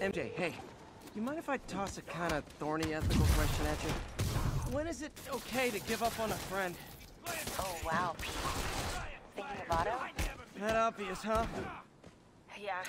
MJ, hey, you mind if I toss a kind of thorny ethical question at you? When is it okay to give up on a friend? Oh, wow, Pete. Thinking of Otto? That obvious, huh? Yeah,